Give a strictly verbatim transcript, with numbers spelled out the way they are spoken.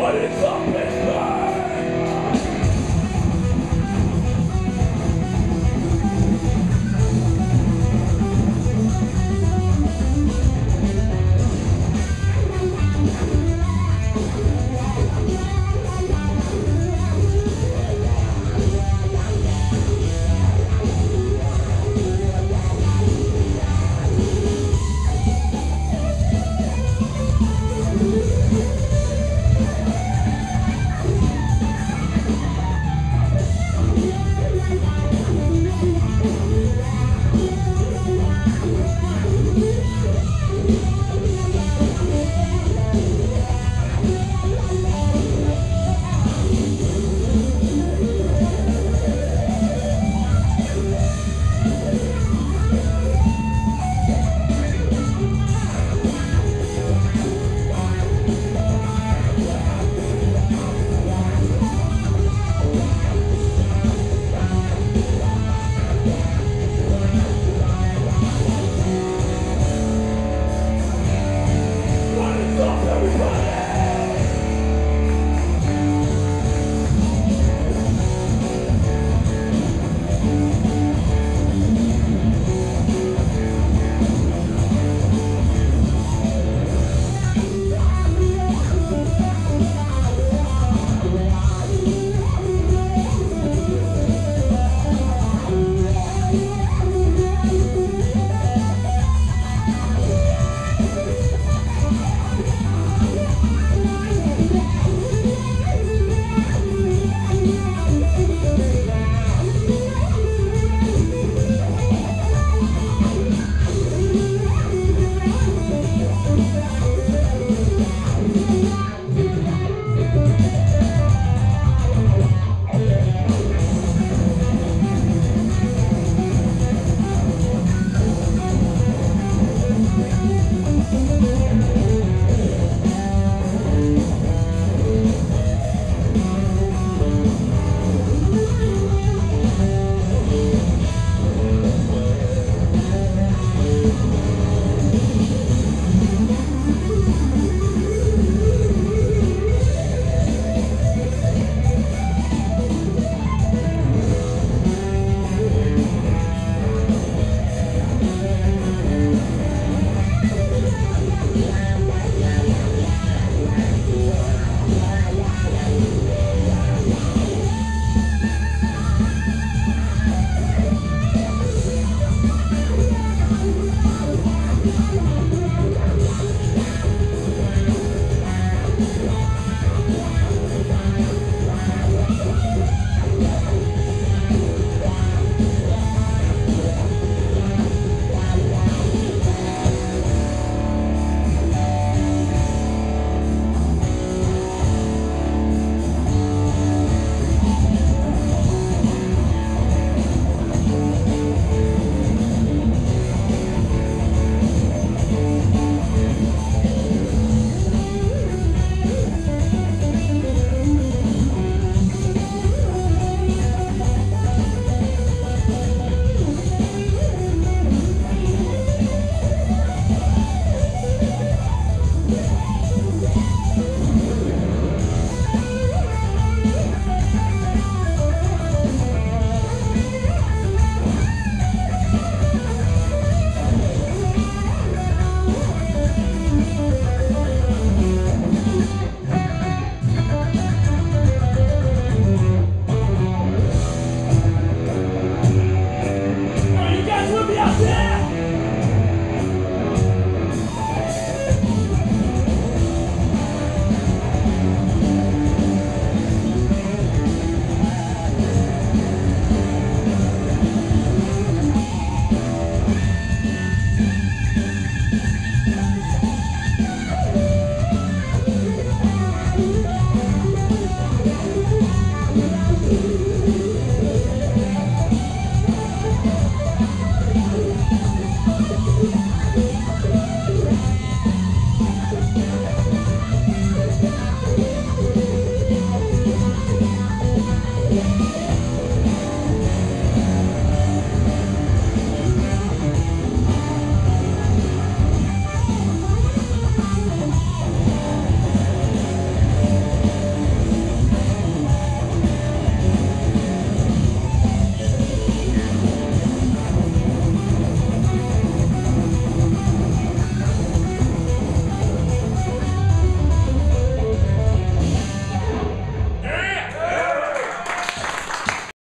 what is up with that?